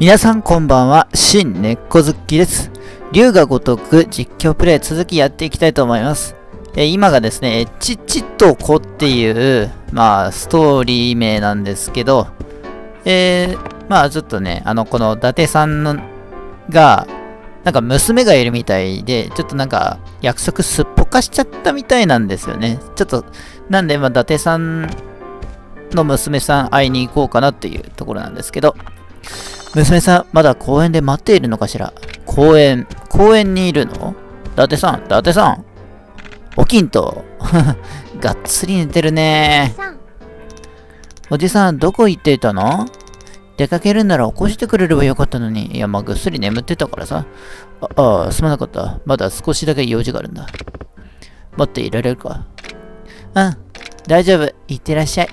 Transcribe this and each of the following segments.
皆さんこんばんは、新根っこ好きです。龍が如く実況プレイ続きやっていきたいと思います。今がですね、ちちとこっていう、ストーリー名なんですけど、ちょっとね、この伊達さんが、娘がいるみたいで、ちょっと約束すっぽかしちゃったみたいなんですよね。ちょっと、なんで、伊達さんの娘さん会いに行こうかなっていうところなんですけど、娘さん、まだ公園で待っているのかしら？公園にいるの？伊達さん。おきんと。がっつり寝てるね。おじさん、どこ行っていたの？出かけるなら起こしてくれればよかったのに。いや、ぐっすり眠ってたからさ。ああ、すまなかった。まだ少しだけ用事があるんだ。待っていられるか？うん、大丈夫。行ってらっしゃい。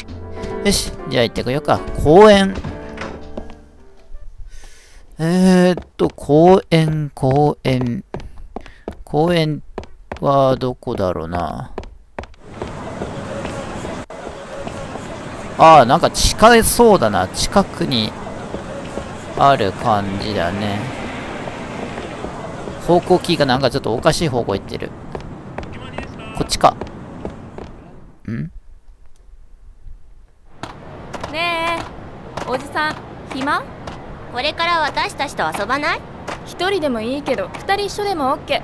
よし、じゃあ行ってこようか。公園。公園。公園はどこだろうな。ああ、近そうだな。近くにある感じだね。方向キーがちょっとおかしい方向行ってる。こっちか。ん？ねえ、おじさん、暇？これから私たちと遊ばない？一人でもいいけど、二人一緒でも OK。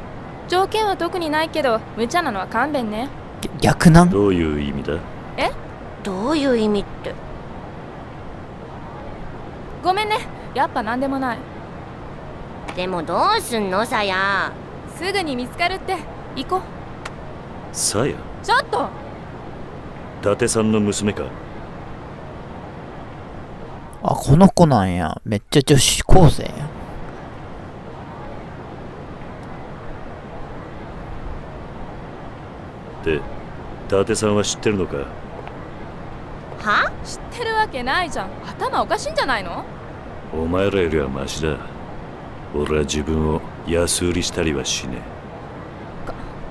条件は特にないけど、無茶なのは勘弁ね。逆なん？どういう意味だ？え？どういう意味って。ごめんね、やっぱ何でもない。でもどうすんの、さや。すぐに見つかるって、行こう。さや？ちょっと！伊達さんの娘か。あ、この子なんや。めっちゃ女子高生や。で、伊達さんは知ってるのか？は？知ってるわけないじゃん。頭おかしいんじゃないの？お前らよりはマシだ。俺は自分を安売りしたりはしね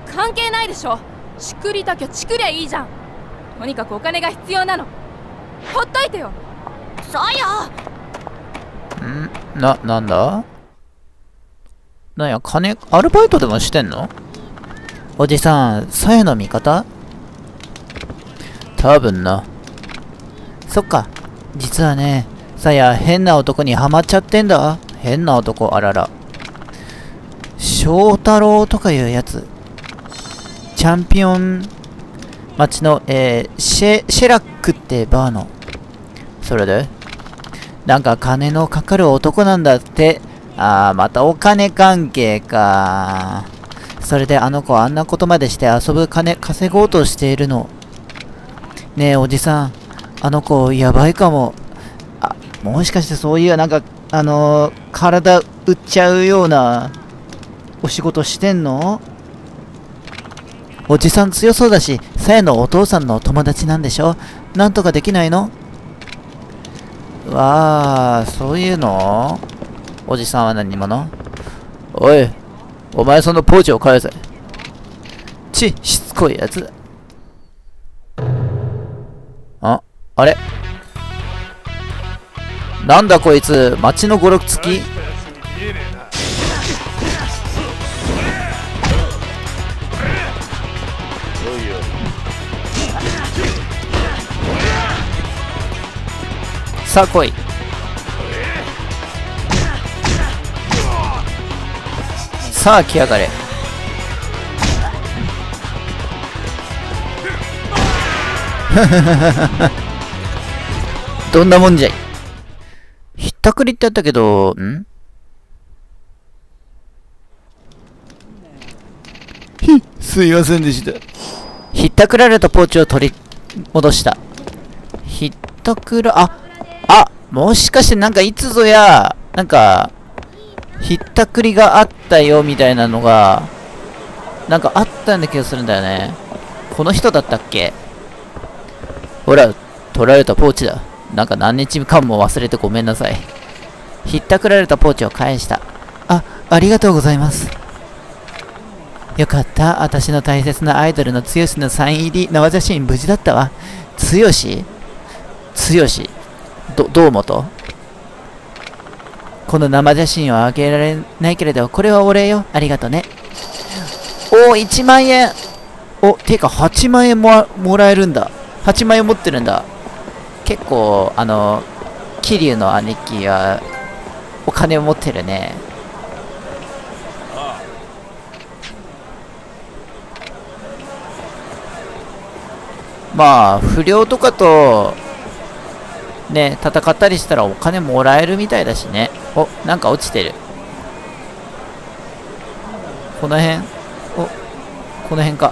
え。関係ないでしょ。チクりたきゃチクりゃいいじゃん。とにかくお金が必要なの。ほっといてよ。そうよ。なんや、金、アルバイトでもしてんの？おじさん、さやの味方？多分な。そっか。実はね、さや、変な男にハマっちゃってんだ。変な男、あらら。翔太郎とかいうやつ。チャンピオン町の、シェラックってバーの。それで金のかかる男なんだって。ああ、またお金関係か。それであの子はあんなことまでして遊ぶ金稼ごうとしているの。ねえ、おじさん。あの子、やばいかも。あ、もしかしてそういう、体売っちゃうような、お仕事してんの？おじさん強そうだし、さやのお父さんのお友達なんでしょ？なんとかできないの？わあ、そういうの？おじさんは何者？おい、お前そのポーチを返せ。しつこいやつ。あれなんだこいつ、街の56付き？さあ来い。さあ来やがれ。どんなもんじゃい。ひったくりってあったけど、すいませんでした。ひったくられたポーチを取り戻した。ひったくら、もしかしていつぞや、ひったくりがあったよみたいなのが、あったような気がするんだよね。この人だったっけ？ほら、取られたポーチだ。何日間も忘れてごめんなさい。ひったくられたポーチを返した。ありがとうございます。よかった。私の大切なアイドルのつよしのサイン入り生写真無事だったわ。つよしどうもと。この生写真はあげられないけれど、これはお礼よ。ありがとね。おー、1万円。お、てか8万円もらえるんだ。8万円持ってるんだ。結構、桐生の姉貴は、お金を持ってるね。まあ、不良とかと、ね、戦ったりしたらお金もらえるみたいだしね。お、なんか落ちてる。この辺、お、この辺か。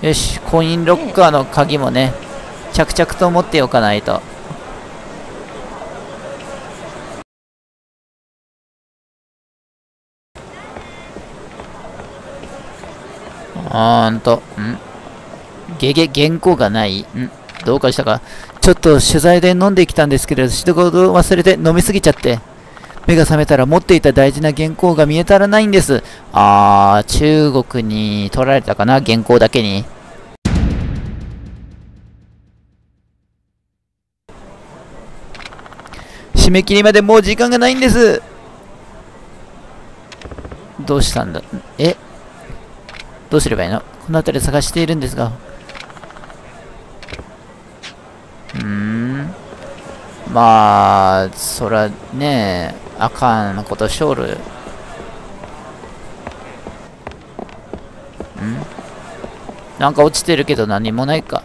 よし、コインロッカーの鍵もね、着々と持っておかないと。あーんと、ん原稿がない。どうかしたか。ちょっと取材で飲んできたんですけど、仕事を忘れて飲みすぎちゃって。目が覚めたら持っていた大事な原稿が見当たらないんです。あー、中国に取られたかな、原稿だけに。締め切りまでもう時間がないんです。どうしたんだ、え、どうすればいいの？この辺り探しているんですが。まあ、そらねえ、あかんことしょる。なんか落ちてるけど何もないか。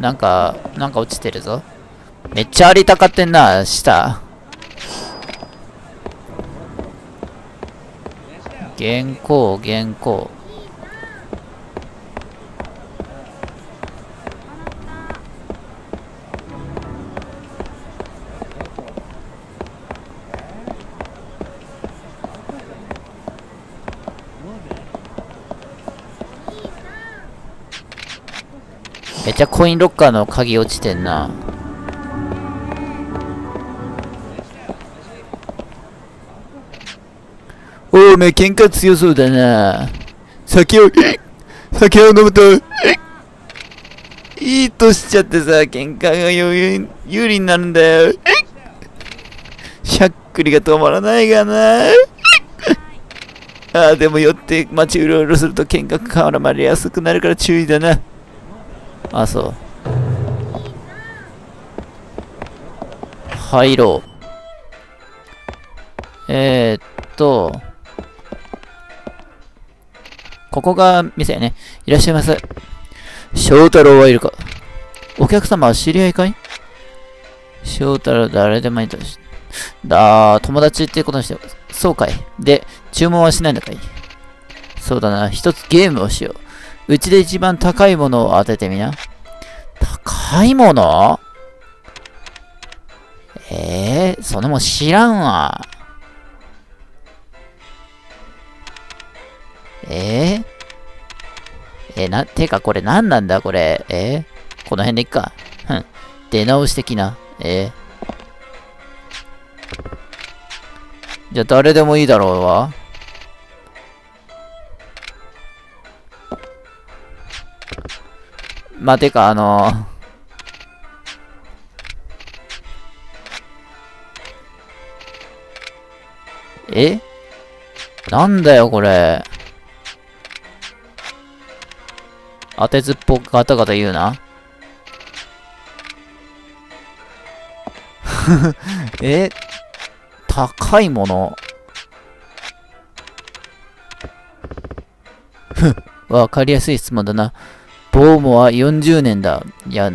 なんか落ちてるぞ。めっちゃありたかってんな、下。原稿。めっちゃコインロッカーの鍵落ちてんな。おおめえ喧嘩強そうだな。酒を飲むといいとしちゃってさ、喧嘩が有利になるんだよ。しゃっくりが止まらないがな。ああでも酔って街うろうろすると喧嘩絡まりやすくなるから注意だな。あ、そう。入ろう。ここが店やね。いらっしゃいませ。翔太郎はいるか？お客様は知り合いかい？翔太郎誰でもいいとし。友達ってことにして、そうかい。で、注文はしないんだかい？そうだな。一つゲームをしよう。うちで一番高いものを当ててみな。高いもの？そんなもん知らんわ。てかこれ何なんだこれ。この辺でいっか。出直し的な。じゃあ誰でもいいだろうわ。まあ、てかなんだよこれ。当てずっぽくガタガタ言うな。高いもの。わかりやすい質問だな。ボーモは40年だ。いや、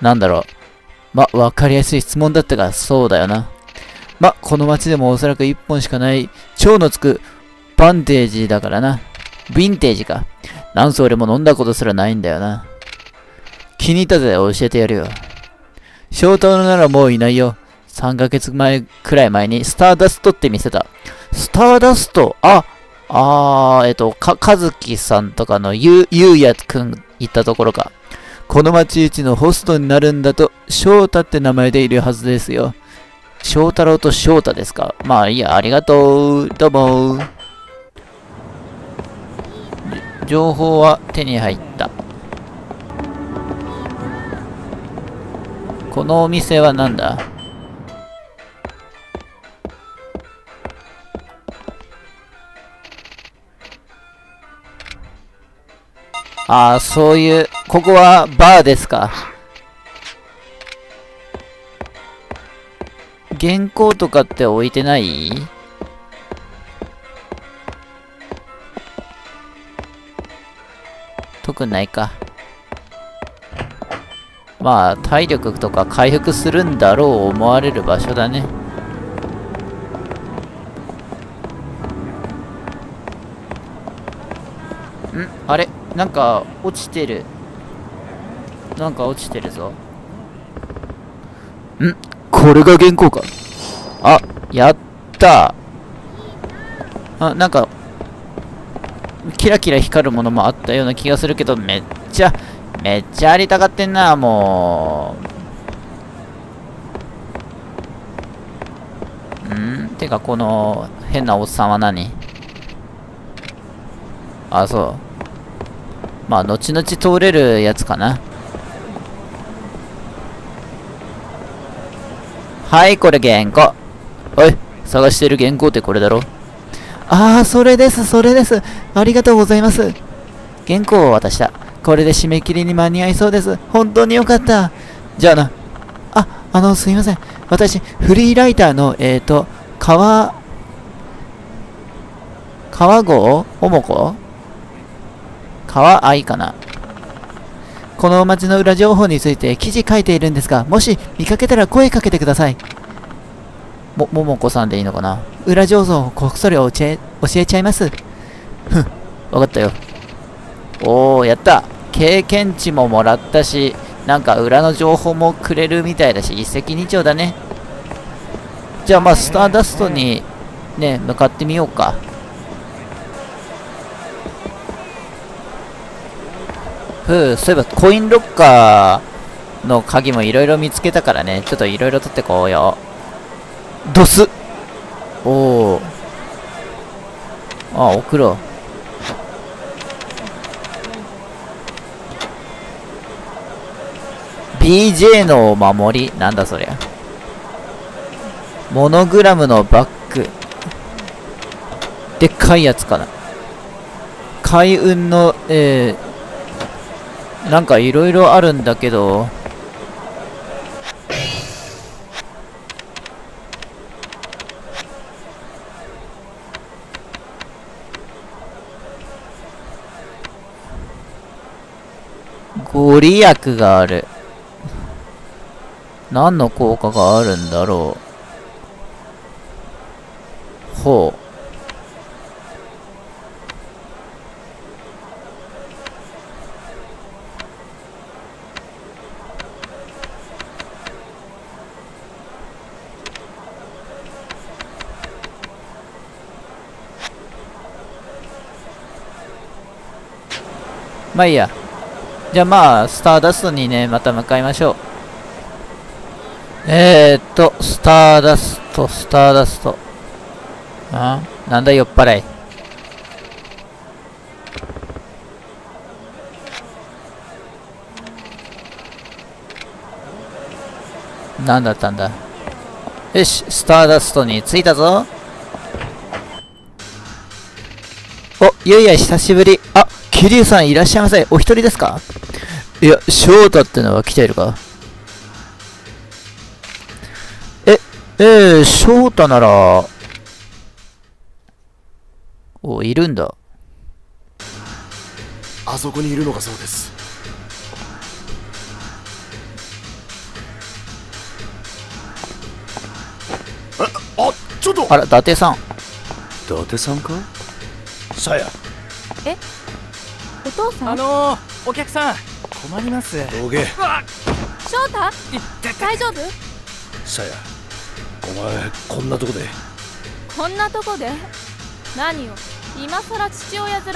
なんだろう。ま、わかりやすい質問だったが、そうだよな。ま、この町でもおそらく1本しかない、蝶のつく、バンテージだからな。ヴィンテージか。なんせ俺も飲んだことすらないんだよな。気に入ったぜ、教えてやるよ。翔太郎ならもういないよ。3ヶ月前くらい前に、スターダストって見せた。スターダスト、和樹さんとかのゆうやくん行ったところか。この町一のホストになるんだと、翔太って名前でいるはずですよ。翔太郎と翔太ですか。まあいいや、ありがとう。どうも。情報は手に入った。このお店はなんだ？ああ、そういう、ここはバーですか。原稿とかって置いてない？特にないか。まあ、体力とか回復するんだろう思われる場所だね。ん？あれ？なんか落ちてる。なんか落ちてるぞ。ん？これが原稿か。あ、やった。あ、なんか、キラキラ光るものもあったような気がするけど、めっちゃありたがってんな、もう。ん？てか、この変なおっさんは何？あ、そう。まあ、後々通れるやつかな。はい、これ原稿。おい、探してる原稿ってこれだろ。ああ、それです、それです。ありがとうございます。原稿を渡した。これで締め切りに間に合いそうです。本当によかった。じゃあな。あ、すいません。私、フリーライターの、川郷おもこ川愛かな。この町の裏情報について記事書いているんですが、もし見かけたら声かけてください。ももこさんでいいのかな。裏情報をこっそり教えちゃいます。ふん、わかったよ。おお、やった。経験値ももらったし、なんか裏の情報もくれるみたいだし、一石二鳥だね。じゃあまあスターダストにね、向かってみようか。そういえばコインロッカーの鍵もいろいろ見つけたからね、ちょっといろいろ取ってこうよ。ドス。おお。ああ、送ろう。BJ のお守り。なんだそりゃ。モノグラムのバッグ。でっかいやつかな。開運の、なんかいろいろあるんだけど、ご利益がある。何の効果があるんだろう。ほう。まあいいや。じゃあまあ、スターダストにね、また向かいましょう。スターダスト。あ？なんだ酔っ払い。なんだったんだ。よし、スターダストに着いたぞ。お、ゆいや久しぶり。あ、キリュウさんいらっしゃいませ。お一人ですか？いや、翔太ってのは来ているか？翔太なら、お、いるんだ。あそこにいるのがそうです。あ、ちょっと。あら、伊達さん。伊達さんか？さや。え？お父さん、お客さん困ります。どけ。翔太、大丈夫？さや、お前こんなとこで何を今さら父親面。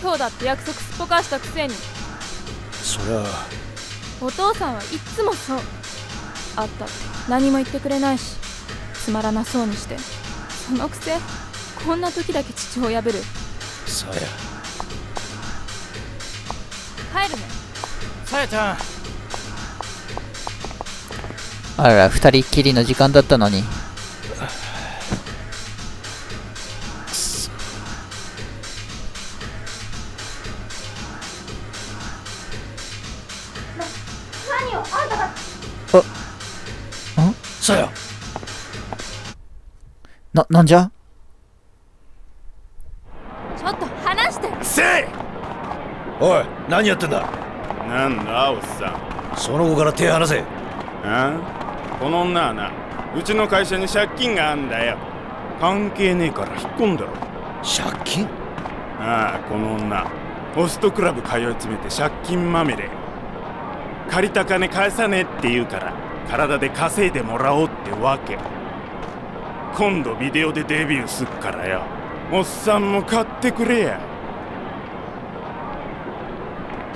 今日だって約束すっぽかしたくせに。そりゃお父さんはいっつもそう。あったって何も言ってくれないし、つまらなそうにして、そのくせこんな時だけ父を破る。さや、帰るね。さやちゃん。あらら、二人っきりの時間だったのに。なんじゃ？ちょっと話して。せい！おい、何やってんだ？なんだおっさん。その子から手離せ。あ？この女はな、うちの会社に借金があんだよ。関係ねえから引っ込んだろ。借金？ああ、この女、ホストクラブ通い詰めて借金まみれ。借りた金返さねえって言うから、体で稼いでもらおうってわけ。今度ビデオでデビューすっからよ。おっさんも買ってくれや。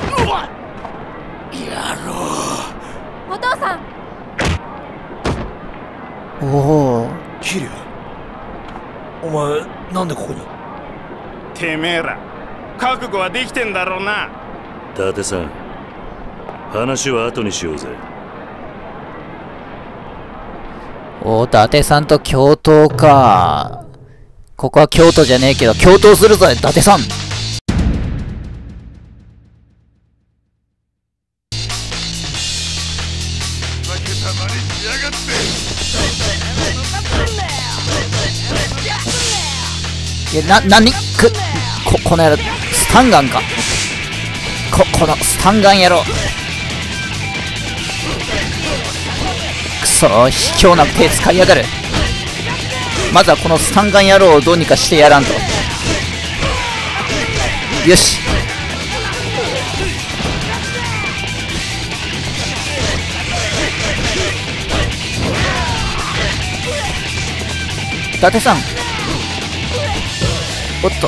うわっ、やろう。お父さん。おお、キリア、お前なんでここに？てめえら覚悟はできてんだろうな。伊達さん、話は後にしようぜ。おー、伊達さんと共闘か。ここは京都じゃねえけど、共闘するぞ、伊達さん。いや、この野郎、スタンガンか。このスタンガン野郎。そう、卑怯な手使いやがる。まずはこのスタンガン野郎をどうにかしてやらんと。よし、伊達さん。おっと、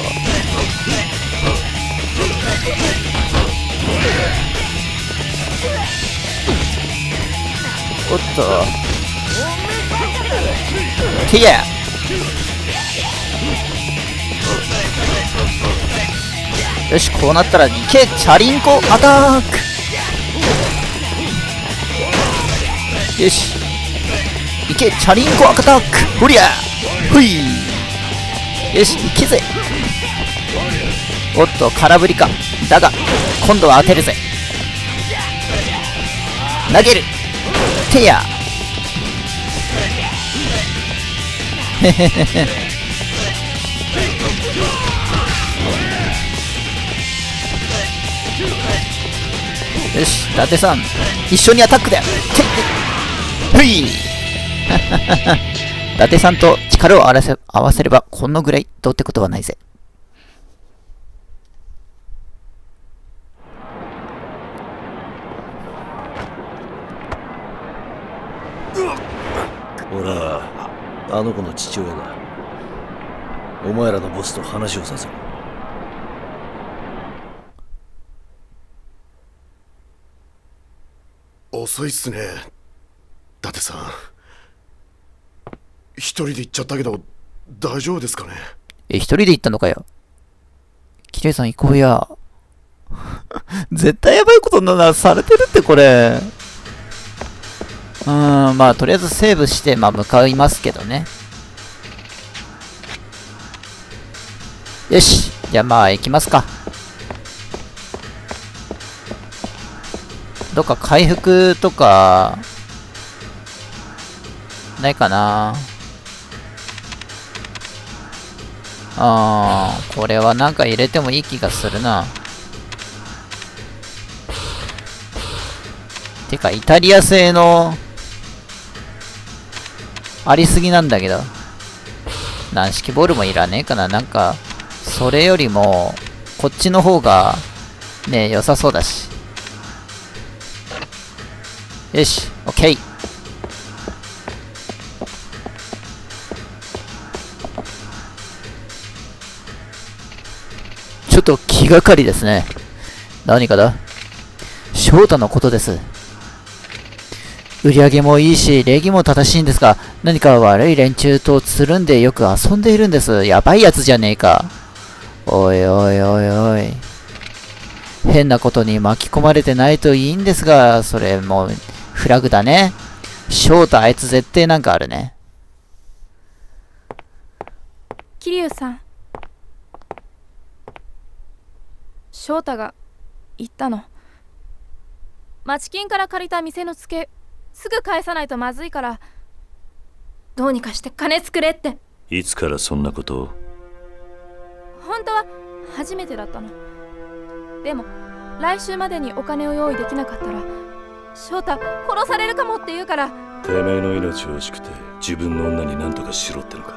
おっと、てや。よし、こうなったらいけ、チャリンコアタック。よし、いけ、チャリンコアタック。ほりゃ、ほい。よし、いけぜ。おっと、空振りか。だが今度は当てるぜ。投げる。てや。へへへへ。よし、伊達さん、一緒にアタックだよ。ふい。伊達さんと力を合わせればこのぐらいどうってことはないぜ。俺はあの子の父親だ。お前らのボスと話をさせる。遅いっすね、伊達さん。一人で行っちゃったけど大丈夫ですかね？一人で行ったのかよ。キレイさん行こうや。絶対やばいことなされてるって、これ。まあとりあえずセーブして、まあ、向かいますけどね。よし、じゃあまあ行きますか。どっか回復とかないかな。あー、これはなんか入れてもいい気がするな。てかイタリア製のありすぎなんだけど。軟式ボールもいらねえかな。なんか、それよりも、こっちの方が、ね、良さそうだし。よし、オッケー。ちょっと気がかりですね。何かだ。翔太のことです。売り上げもいいし、礼儀も正しいんですが、何か悪い連中とつるんでよく遊んでいるんです。やばいやつじゃねえか。おいおいおいおい。変なことに巻き込まれてないといいんですが、それもうフラグだね。翔太、あいつ絶対なんかあるね。桐生さん。翔太が言ったの。町金から借りた店のツケ、すぐ返さないとまずいから、どうにかして金作れって。いつからそんなことを？本当は初めてだったの。でも、来週までにお金を用意できなかったら、翔太、殺されるかもって言うから。てめえの命を惜しくて、自分の女に何とかしろってのか。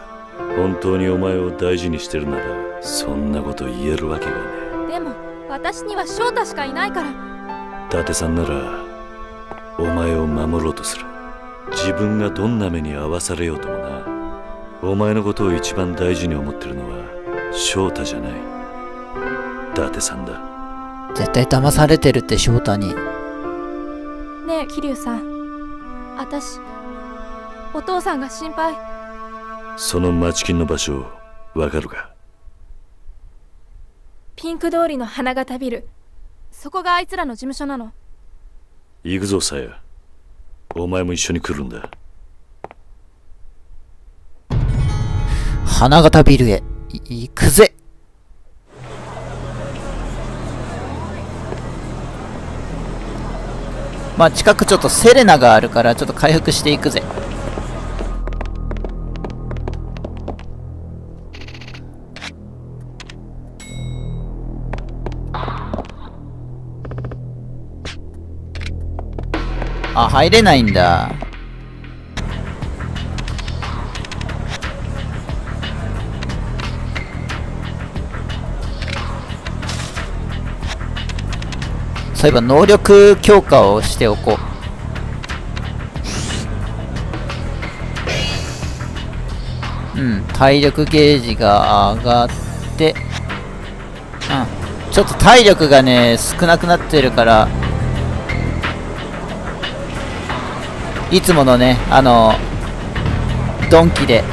本当にお前を大事にしてるなら、そんなこと言えるわけがねえ。でも、私には翔太しかいないから。伊達さんなら、お前を守ろうとする。自分がどんな目に遭わされようともな、お前のことを一番大事に思ってるのは翔太じゃない、伊達さんだ。絶対騙されてるって翔太に。ねえ桐生さん、私、お父さんが心配。その町金の場所わかるか？ピンク通りの花がたびる、そこがあいつらの事務所なの。行くぞ、さや。お前も一緒に来るんだ。花形ビルへ行くぜ。まあ近くちょっとセレナがあるから、ちょっと回復していくぜ。あ、入れないんだ。そういえば能力強化をしておこう。うん、体力ゲージが上がって、うん、ちょっと体力がね少なくなってるから、いつものね、ドンキで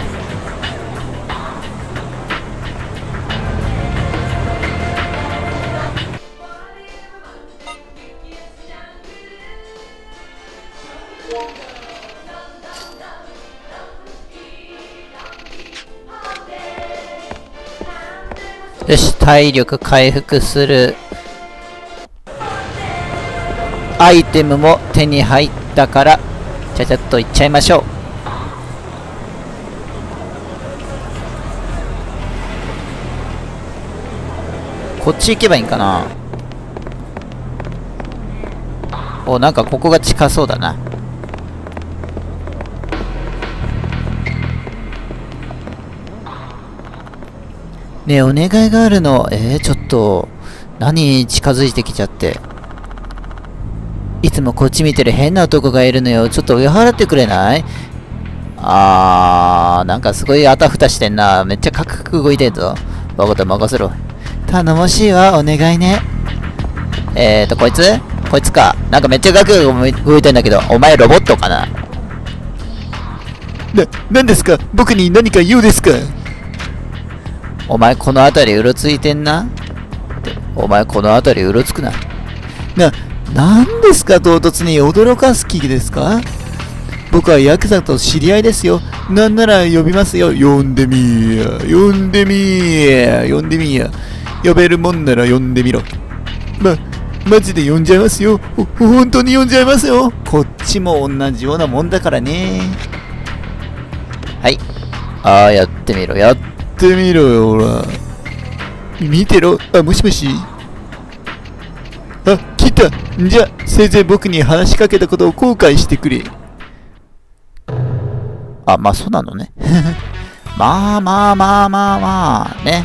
よし、体力回復するアイテムも手に入ったから、ちゃちゃっといっちゃいましょう。こっち行けばいいんかな。お、なんかここが近そうだな。ねえ、お願いがあるの。ちょっと何近づいてきちゃって、いつもこっち見てる変な男がいるのよ。ちょっと追い払ってくれない？あー、なんかすごいあたふたしてんな。めっちゃカクカク動いてんぞ。バカと任せろ。頼もしいわ、お願いね。こいつか。なんかめっちゃガクガク動いてんだけど、お前ロボットかな？なんですか？僕に何か言うですか？お前この辺りうろついてんな。お前この辺りうろつくな。なんですか、唐突に驚かす気ですか？僕はヤクザと知り合いですよ。なんなら呼びますよ。呼んでみーや。呼んでみーや。呼んでみーや。呼べるもんなら呼んでみろ。マジで呼んじゃいますよ。本当に呼んじゃいますよ。こっちも同じようなもんだからね。はい。ああ、やってみろ。やってみろよ、ほら。見てろ。あ、もしもし。あ、来た。じゃあ、せいぜい僕に話しかけたことを後悔してくれ。あ、まあそうなのね。まあね。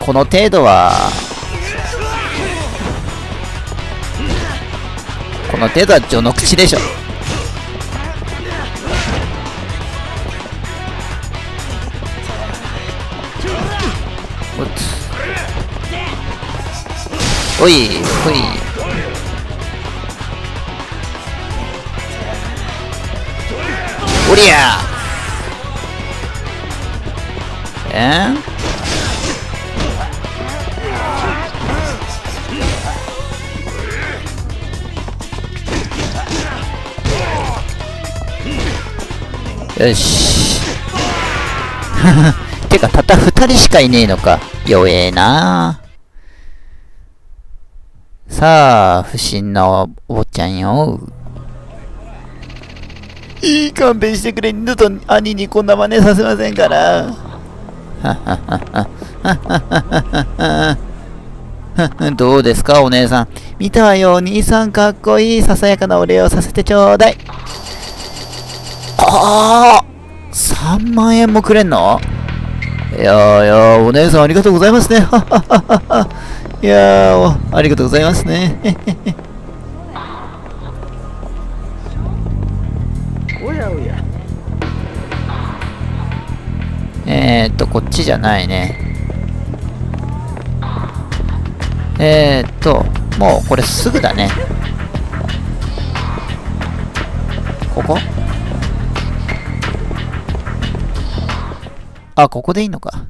この程度は、序の口でしょ。おい、おりゃー。よしてかたった2人しかいねえのか。弱えな。さあ不審なお坊ちゃんよ。いい、勘弁してくれ。二度と兄にこんな真似させませんから。どうですかお姉さん。見たわよお兄さん、かっこいい。ささやかなお礼をさせてちょうだい。ああ、3万円もくれんの。いやー、いやー、お姉さんありがとうございますね。いやー、ありがとうございますね。おやおや。こっちじゃないね。もうこれすぐだね。ここ？あ、ここでいいのか。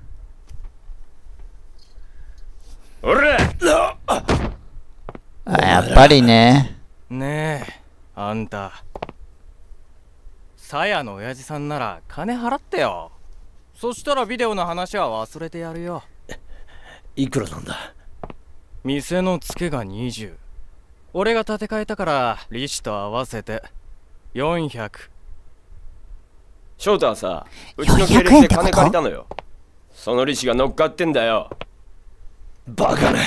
あ、やっぱりね。ねえ、あんた。サヤの親父さんなら金払ってよ。そしたらビデオの話は忘れてやるよ。いくらなんだ？店のツケが20。俺が立て替えたから利子と合わせて400。翔太はさ、うちの系列で金借りたのよ。その利子が乗っかってんだよ。バカな。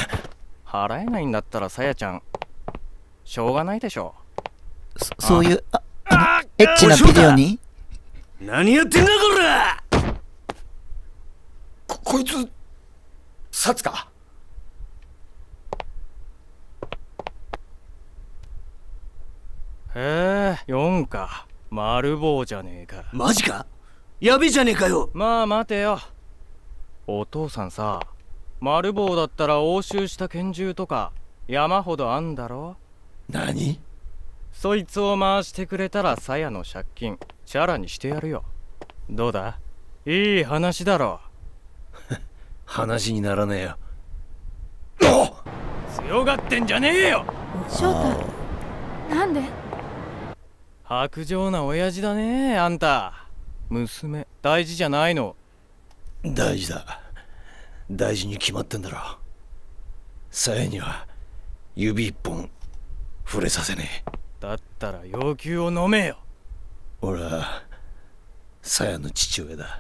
払えないんだったらさやちゃん、しょうがないでしょ。そういうエッチなビデオに。何やってんだこら。こいつサツか。へえ、4か。丸棒じゃねえか。マジか、やべじゃねえかよ。まあ待てよ、お父さんさ、丸棒だったら押収した拳銃とか山ほどあんだろ。何？そいつを回してくれたらさやの借金チャラにしてやるよ。どうだ、いい話だろ。話にならねえよ。強がってんじゃねえよ。翔太、なんで？薄情な親父だねあんた。娘大事じゃないの？大事だ、大事に決まってんだろ。さやには指一本触れさせねえ。だったら要求を飲めよ。俺はさやの父親だ。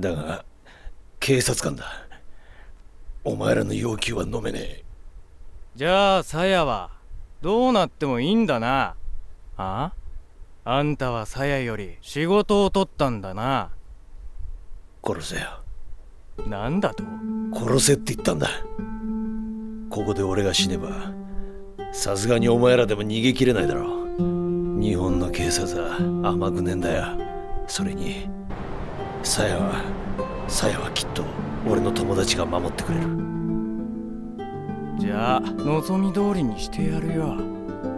だが警察官だ。お前らの要求は飲めねえ。じゃあさやはどうなってもいいんだな。あ？あんたはさやより仕事を取ったんだな。殺せよ。なんだと？殺せって言ったんだ。ここで俺が死ねばさすがにお前らでも逃げきれないだろう。日本の警察は甘くねえんだよ。それにさやはきっと俺の友達が守ってくれる。じゃあ望み通りにしてやるよ。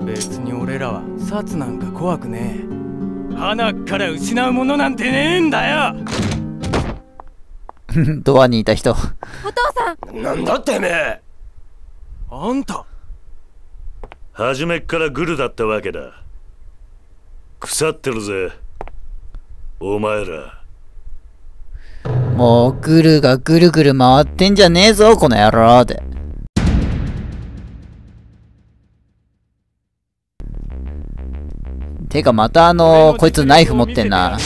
別に俺らは殺なんか怖くねえ。花から失うものなんてねえんだよ。ドアにいた人。お父さん、なんだてめえ。あんた初めっからグルだったわけだ。腐ってるぜお前ら。もうグルがぐるぐる回ってんじゃねえぞこの野郎で。てかまたこいつナイフ持ってんな。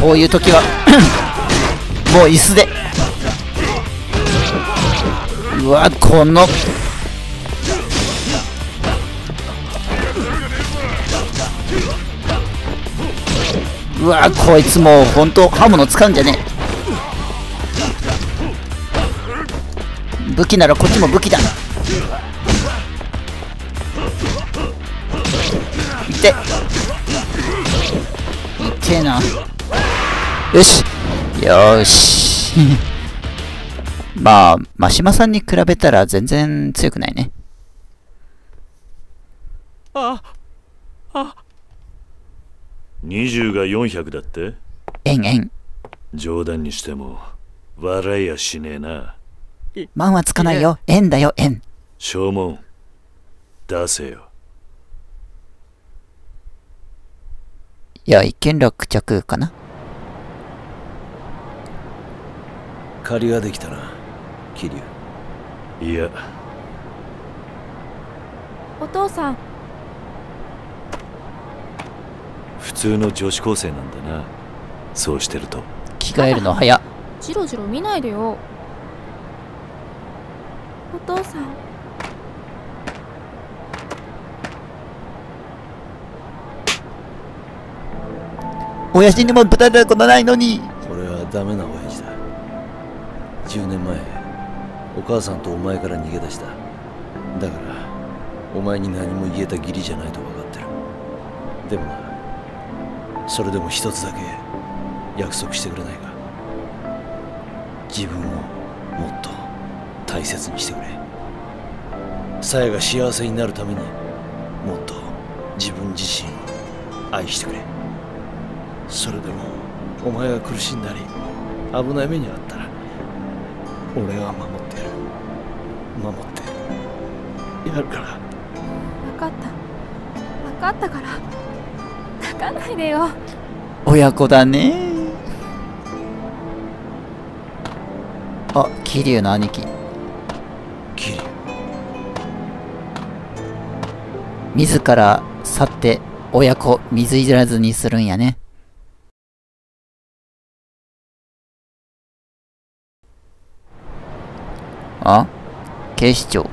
こういう時はもう椅子で。うわ、このうわ、こいつもう本当刃物使うんじゃねえ。武器ならこっちも武器だ。痛っ、痛えな。よしよし。まあ真島さんに比べたら全然強くないね。20が400だって?えんえん。冗談にしても笑いやしねえな。マンはつかないよ、円だよ、円。証文出せよ。よい、金六着かな。借りができたな、桐生。いや、お父さん普通の女子高生なんだな、そうしてると。着替えるの早っ。ジロジロ見ないでよ、お父さん。親父にもぶたれたことないのに。これはダメな親父だ。10年前、お母さんとお前から逃げ出した。だからお前に何も言えた義理じゃないと分かってる。でもな、それでも一つだけ約束してくれないか。自分をもっと大切にしてくれ。さやが幸せになるためにもっと自分自身を愛してくれ。それでもお前が苦しんだり危ない目にあったら俺は守ってやる。守ってやるから。分かったから泣かないでよ。親子だね。あ、桐生の兄貴。桐生自ら去って親子水入らずにするんやね。あ、警視庁。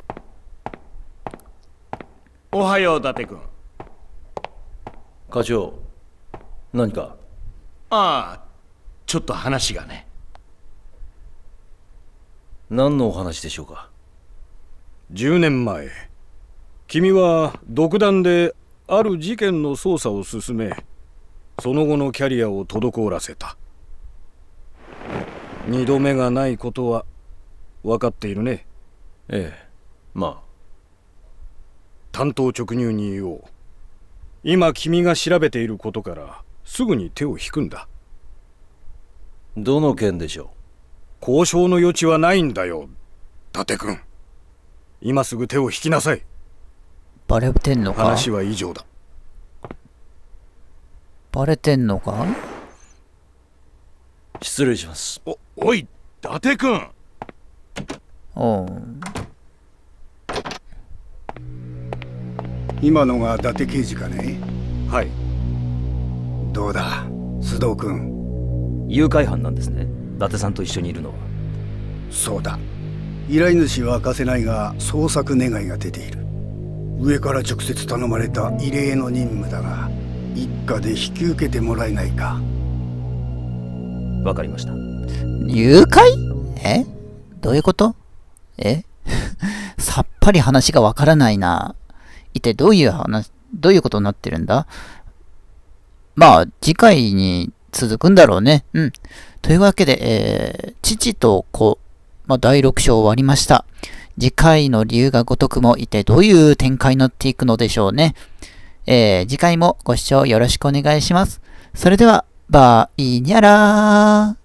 おはよう伊達君。課長、何か。ああ、ちょっと話がね。何のお話でしょうか。10年前、君は独断である事件の捜査を進め、その後のキャリアを滞らせた。2度目がないことは分かっているね。ええ、まあ単刀直入に言おう。今君が調べていることからすぐに手を引くんだ。どの件でしょう。交渉の余地はないんだよ、伊達君。今すぐ手を引きなさい。バレてんのか。話は以上だ。バレてんのか。失礼します。おい、伊達君。おう、今のが伊達刑事かね。はい。どうだ、須藤君。誘拐犯なんですね、伊達さんと一緒にいるのは。そうだ。依頼主は明かせないが、捜索願いが出ている。上から直接頼まれた異例の任務だが、一家で引き受けてもらえないか。わかりました。誘拐?え?どういうこと?え?さっぱり話がわからないな。一体どういうことになってるんだ?まあ、次回に続くんだろうね。うん。というわけで、父と子、まあ、第6章終わりました。次回の龍が如くも一体どういう展開になっていくのでしょうね。次回もご視聴よろしくお願いします。それでは、バイニャラー。